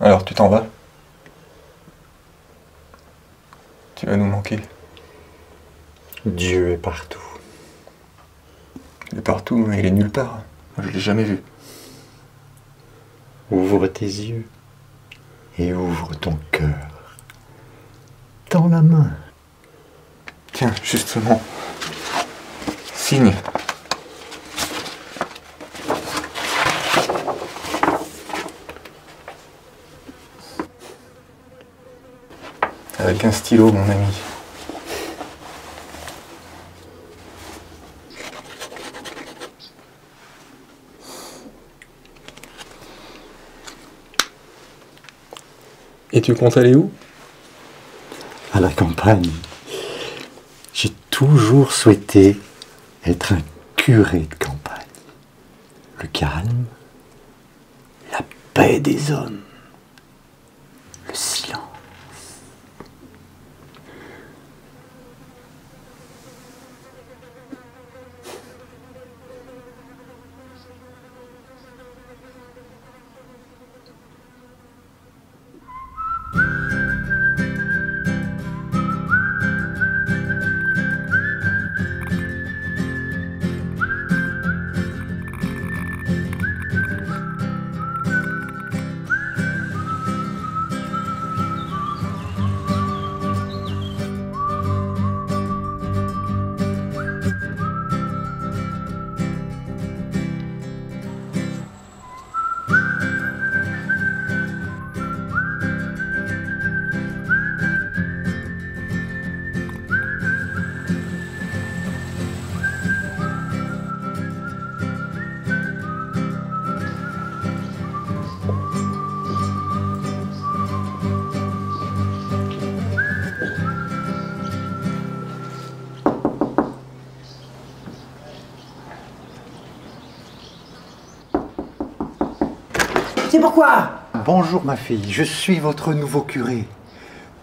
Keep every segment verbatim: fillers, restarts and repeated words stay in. Alors, tu t'en vas? Tu vas nous manquer. Dieu est partout. Il est partout, mais il est nulle part. Je ne l'ai jamais vu. Ouvre tes yeux et ouvre ton cœur. Tends la main. Tiens, justement. Signe. Avec un stylo, mon ami. Et tu comptes aller où? À la campagne. J'ai toujours souhaité être un curé de campagne. Le calme, la paix des hommes, le silence. Pourquoi? Bonjour ma fille, je suis votre nouveau curé.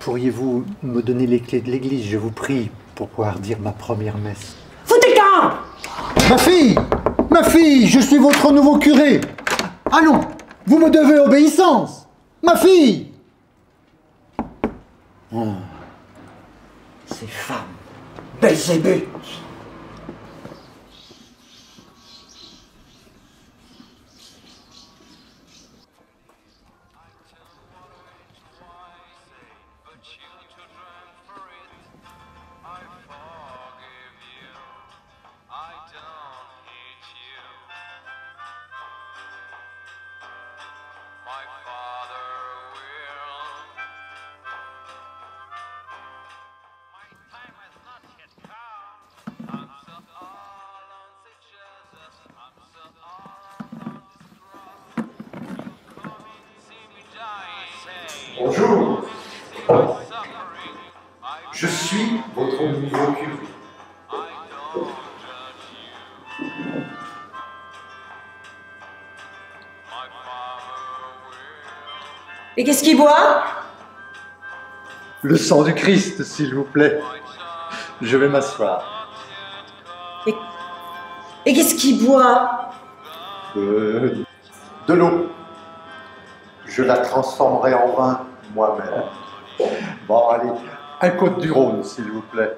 Pourriez-vous me donner les clés de l'église, je vous prie, pour pouvoir dire ma première messe? Foutez-le-camp! Ma fille! Ma fille, je suis votre nouveau curé! Ah non! Vous me devez obéissance! Ma fille! Oh. Ces femmes! Belzébuth! Bonjour, je suis votre nouveau curé. Et qu'est-ce qu'il boit? Le sang du Christ, s'il vous plaît. Je vais m'asseoir. Et, Et qu'est-ce qu'il boit? euh, De l'eau. Je la transformerai en vin moi-même. Bon, allez, un Côte-du-Rhône, s'il vous plaît.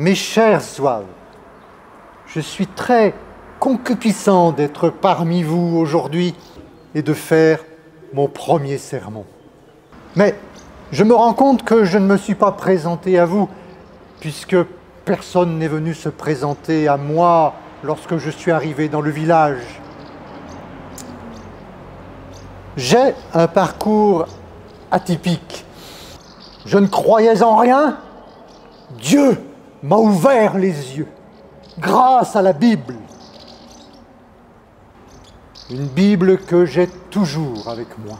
Mes chers zouaves, je suis très concupiscent d'être parmi vous aujourd'hui et de faire mon premier sermon. Mais je me rends compte que je ne me suis pas présenté à vous, puisque personne n'est venu se présenter à moi lorsque je suis arrivé dans le village. J'ai un parcours atypique. Je ne croyais en rien. Dieu m'a ouvert les yeux, grâce à la Bible. Une Bible que j'ai toujours avec moi.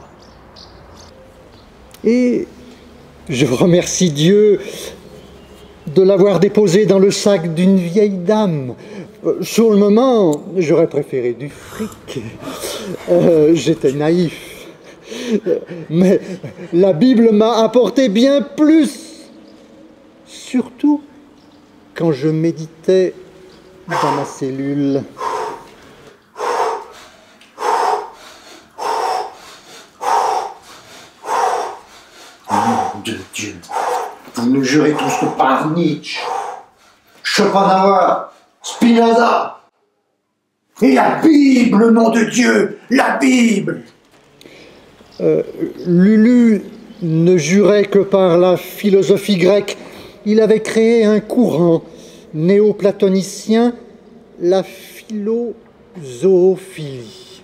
Et je remercie Dieu de l'avoir déposée dans le sac d'une vieille dame. Sur le moment, j'aurais préféré du fric. Euh, J'étais naïf. Mais la Bible m'a apporté bien plus. Surtout quand je méditais dans ma cellule. Nom de Dieu, vous nous jurez tous que par Nietzsche, Schopenhauer, Spinoza et la Bible, nom de Dieu, la Bible. Euh, Lulu ne jurait que par la philosophie grecque. Il avait créé un courant néoplatonicien, la philozoophilie.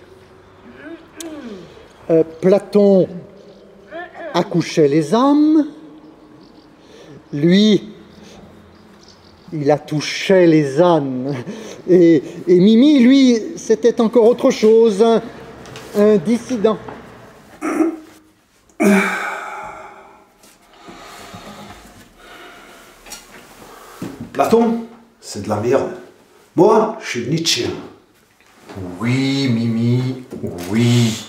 Euh, Platon accouchait les âmes. Lui, il attouchait les ânes. Et, et Mimi, lui, c'était encore autre chose, un, un dissident. Platon, c'est de la merde. Moi, je suis Nietzsche. Oui, Mimi, oui.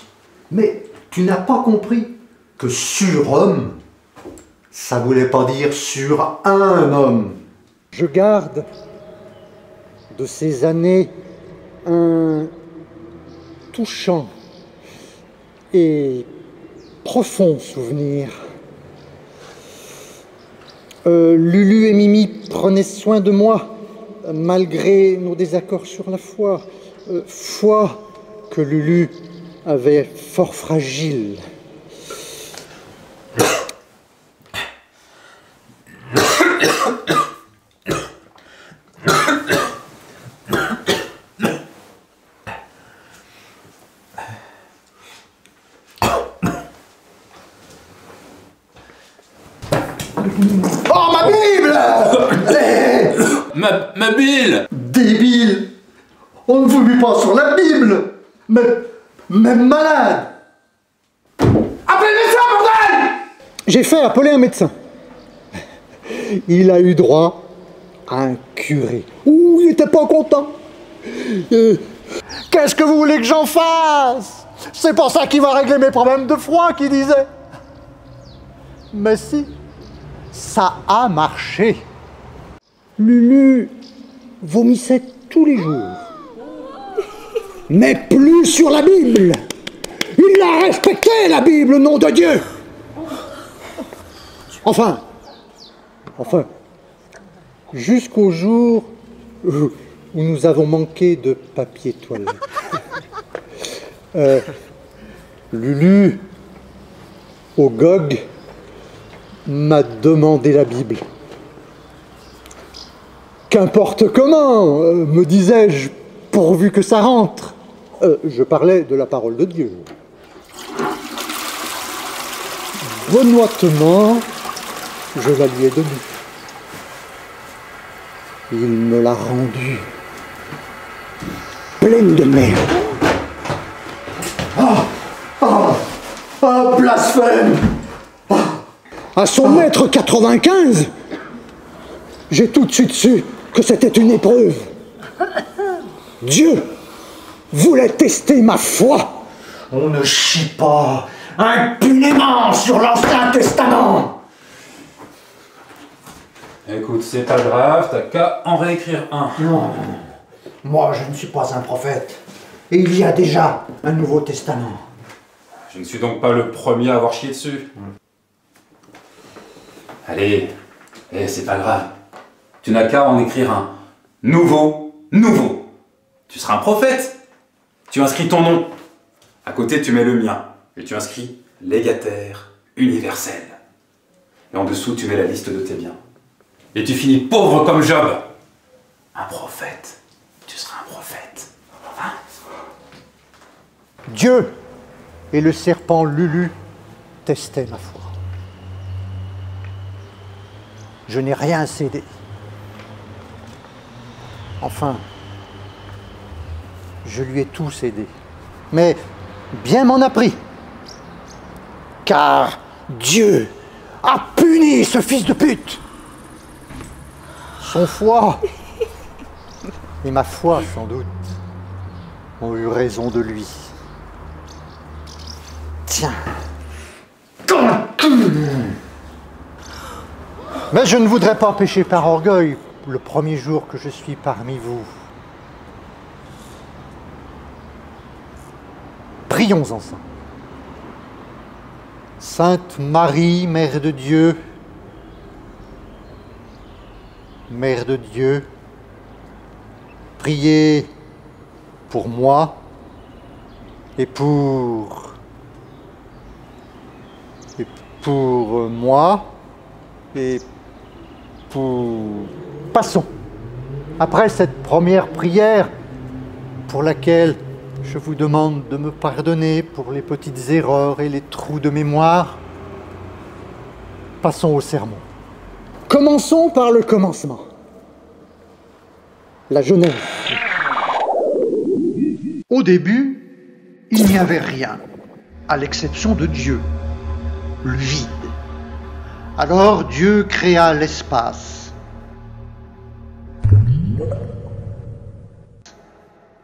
Mais tu n'as pas compris que surhomme, ça voulait pas dire sur un homme. Je garde de ces années un touchant et profond souvenir. Euh, Lulu et Mimi prenaient soin de moi, malgré nos désaccords sur la foi. Euh, foi que Lulu avait fort fragile. Oh, ma Bible! Allez! Ma, ma Bible! Débile! On ne vomit pas sur la Bible! Mais... mais malade! Appelez le médecin, bordel! J'ai fait appeler un médecin. Il a eu droit à un curé. Ouh, il n'était pas content. Euh... Qu'est-ce que vous voulez que j'en fasse? C'est pour ça qu'il va régler mes problèmes de froid, qu'il disait. Mais si... ça a marché. Lulu vomissait tous les jours. Mais plus sur la Bible. Il la respectait, la Bible, nom de Dieu. Enfin, enfin, jusqu'au jour où nous avons manqué de papier toilette. Euh, Lulu, au G O G, m'a demandé la Bible. Qu'importe comment, euh, me disais-je, pourvu que ça rentre. Euh, je parlais de la parole de Dieu. Benoîtement, je la lui ai donnée. Il me l'a rendue pleine de merde. Ah, ah, ah, blasphème! À son mètre quatre-vingt-quinze, j'ai tout de suite su que c'était une épreuve. Dieu voulait tester ma foi. On ne chie pas impunément sur l'Ancien Testament. Écoute, c'est pas grave, t'as qu'à en réécrire un. Non, moi je ne suis pas un prophète. Et il y a déjà un Nouveau Testament. Je ne suis donc pas le premier à avoir chié dessus. Allez, eh, c'est pas grave. Tu n'as qu'à en écrire un nouveau, nouveau. Tu seras un prophète. Tu inscris ton nom. À côté, tu mets le mien. Et tu inscris légataire universel. Et en dessous, tu mets la liste de tes biens. Et tu finis pauvre comme Job. Un prophète. Tu seras un prophète. Hein? Dieu et le serpent Lulu testaient ma foi. Je n'ai rien cédé. Enfin, je lui ai tout cédé. Mais bien m'en a pris. Car Dieu a puni ce fils de pute. Son foie et ma foi, sans doute, ont eu raison de lui. Tiens. Mais je ne voudrais pas pécher par orgueil le premier jour que je suis parmi vous. Prions ensemble. Sainte Marie, Mère de Dieu, Mère de Dieu, priez pour moi et pour, et pour moi et pour... Passons, après cette première prière pour laquelle je vous demande de me pardonner pour les petites erreurs et les trous de mémoire, passons au sermon. Commençons par le commencement. La Genèse. Au début, il n'y avait rien, à l'exception de Dieu, le vide. Alors Dieu créa l'espace.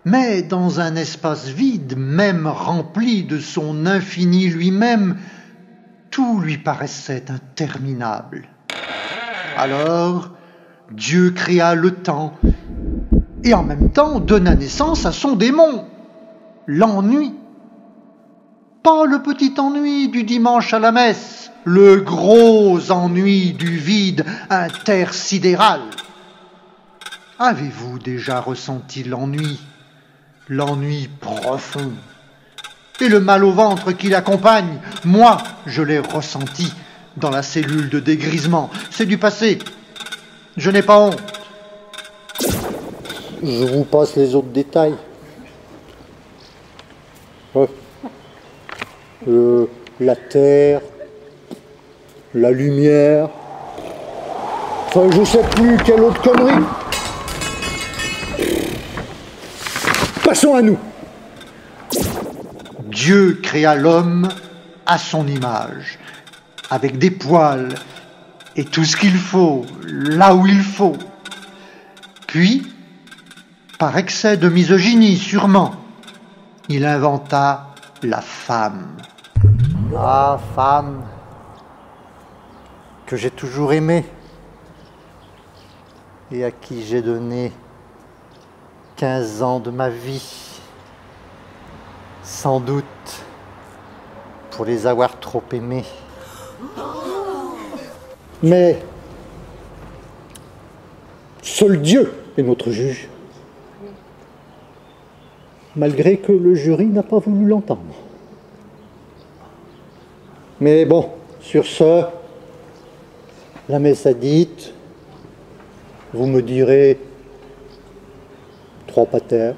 Mais dans un espace vide, même rempli de son infini lui-même, tout lui paraissait interminable. Alors Dieu créa le temps, et en même temps donna naissance à son démon, l'ennui. Pas le petit ennui du dimanche à la messe, le gros ennui du vide intersidéral. Avez-vous déjà ressenti l'ennui, l'ennui profond, et le mal au ventre qui l'accompagne? Moi, je l'ai ressenti dans la cellule de dégrisement. C'est du passé. Je n'ai pas honte. Je vous passe les autres détails. Ouais. Euh, la terre, la lumière, enfin je sais plus quelle autre connerie. Passons à nous. Dieu créa l'homme à son image, avec des poils et tout ce qu'il faut, là où il faut. Puis, par excès de misogynie, sûrement, il inventa la femme. La femme que j'ai toujours aimée et à qui j'ai donné quinze ans de ma vie, sans doute pour les avoir trop aimés. Mais seul Dieu est notre juge. Malgré que le jury n'a pas voulu l'entendre. Mais bon, sur ce, la messe a dite, vous me direz trois patères,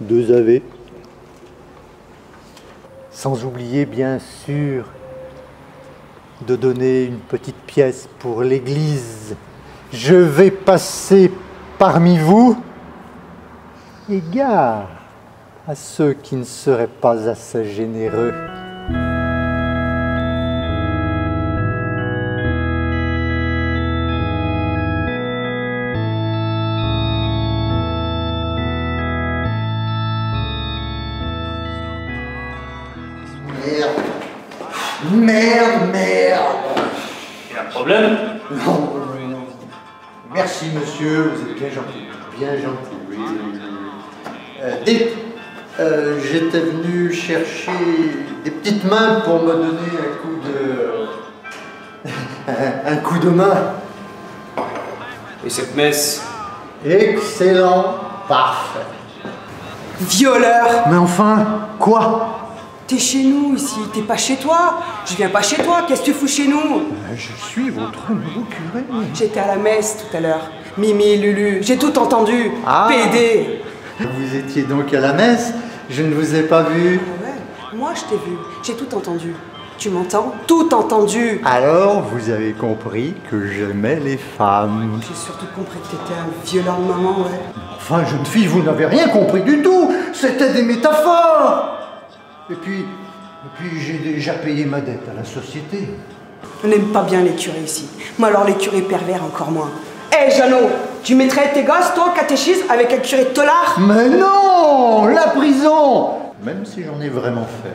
deux Ave. Sans oublier, bien sûr, de donner une petite pièce pour l'église. Je vais passer parmi vous. Égard à ceux qui ne seraient pas assez généreux. Merde. Merde, merde. Il y a un problème? Non. Merci monsieur, vous êtes bien gentil. Bien gentil, oui. Euh, euh, J'étais venu chercher des petites mains pour me donner un coup de... un coup de main. cette messe. Excellent, parfait. Violeur! Mais enfin, quoi? T'es chez nous ici, t'es pas chez toi. Je viens pas chez toi, qu'est-ce que tu fous chez nous? Je suis votre nouveau curé. J'étais à la messe tout à l'heure. Mimi, Lulu, j'ai tout entendu. Ah. P D. Vous étiez donc à la messe? Je ne vous ai pas vu. Ouais, moi je t'ai vu, j'ai tout entendu. Tu m'entends? Tout entendu. Alors, vous avez compris que j'aimais les femmes. J'ai surtout compris que t'étais un violent maman, ouais. Enfin, jeune fille, vous n'avez rien compris du tout. C'était des métaphores. Et puis, et puis j'ai déjà payé ma dette à la société. On n'aime pas bien les curés ici. Mais alors les curés pervers encore moins. Hé, hey, Jeannot, tu mettrais tes gosses, toi, au catéchisme avec un curé de tolard? Mais non, la prison. Même si j'en ai vraiment fait.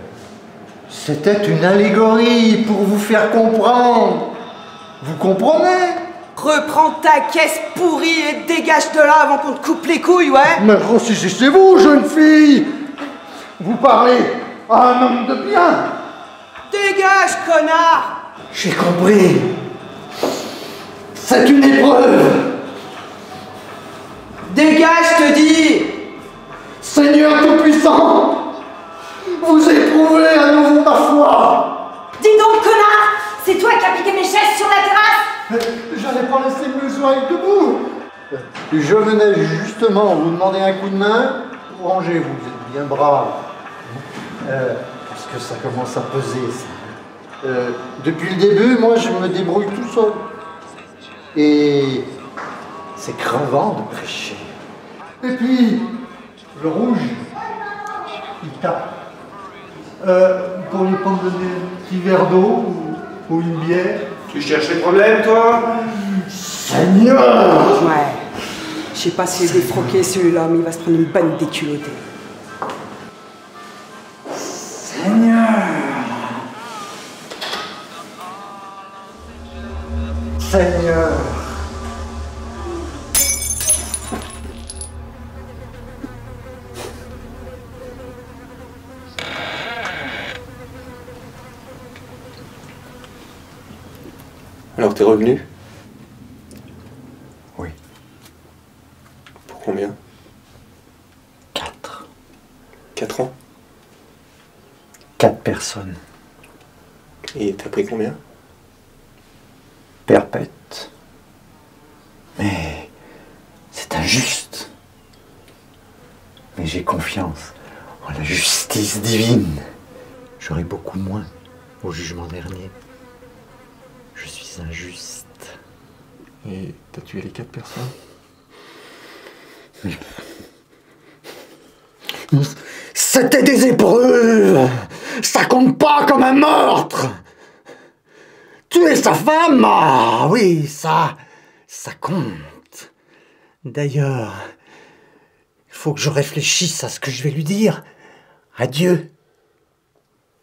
C'était une allégorie pour vous faire comprendre. Vous comprenez? Reprends ta caisse pourrie et dégage de là avant qu'on te coupe les couilles, ouais? Mais ressaisissez-vous, jeune fille! Vous parlez à un homme de bien! Dégage, connard! J'ai compris. C'est une épreuve. Dégage, je te dis! Seigneur Tout-Puissant! Vous éprouvez à nouveau ma foi! Dis donc, connard! C'est toi qui as piqué mes chaises sur la terrasse! J'allais pas laisser mes oreilles debout! Je venais justement vous demander un coup de main. Rangez-vous, vous êtes bien brave. Euh, parce que ça commence à peser, ça. Euh, depuis le début, moi, je me débrouille tout seul. Et c'est crevant de prêcher. Et puis, le rouge, il tape. Euh, pour ne pas me donner un petit verre d'eau ou, ou une bière. Tu cherches les problèmes, toi? Seigneur! Ouais. Je sais pas si j'ai défroqué celui-là, mais il va se prendre une bonne déculottée. Seigneur! Seigneur! Alors, t'es revenu? Oui. Pour combien? Quatre. Quatre ans? Quatre personnes. Et t'as pris combien? Perpète. Mais c'est injuste. Mais j'ai confiance en la justice divine. J'aurai beaucoup moins au jugement dernier. Je suis injuste. Et t'as tué les quatre personnes? C'était des épreuves! Ça compte pas comme un meurtre! Tuer sa femme! Ah oui, ça, ça compte. D'ailleurs, il faut que je réfléchisse à ce que je vais lui dire. À Dieu.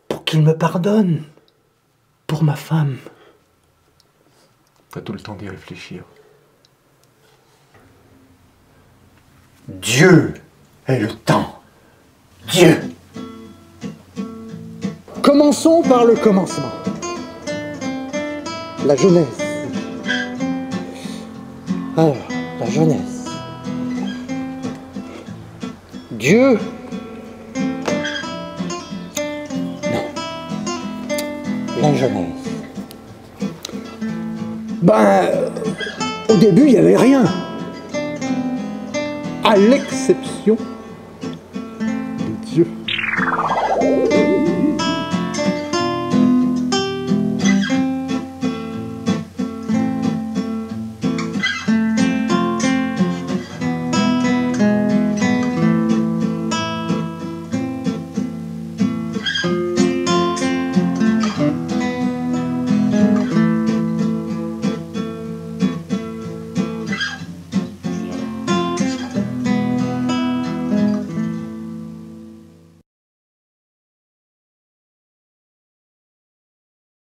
Pour qu'il me pardonne. Pour ma femme. T'as tout le temps d'y réfléchir. Dieu est le temps. Dieu. Commençons par le commencement. La jeunesse. Alors, la jeunesse. Dieu. Non. La jeunesse. Ben, au début, il n'y avait rien. À l'exception de Dieu.